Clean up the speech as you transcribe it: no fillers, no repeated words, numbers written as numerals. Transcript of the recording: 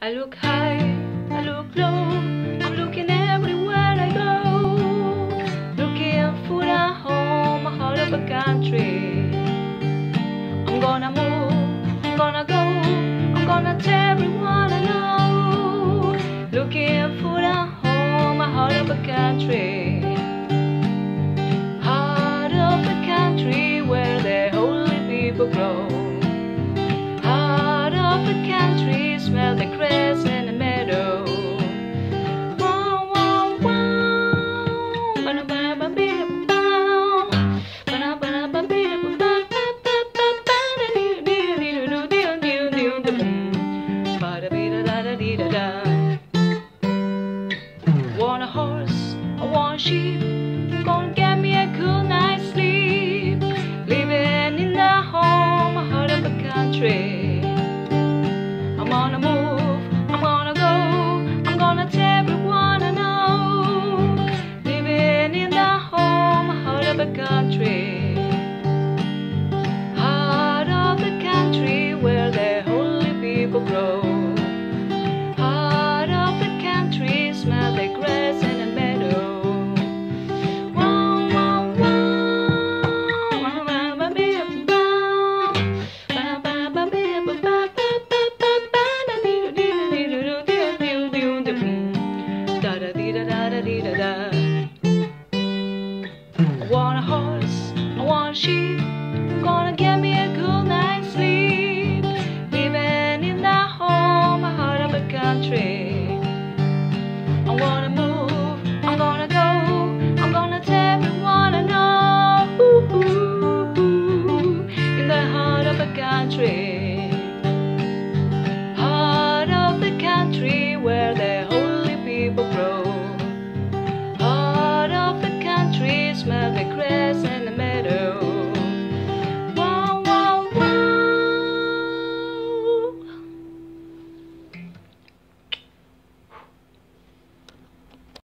I look high, I look low.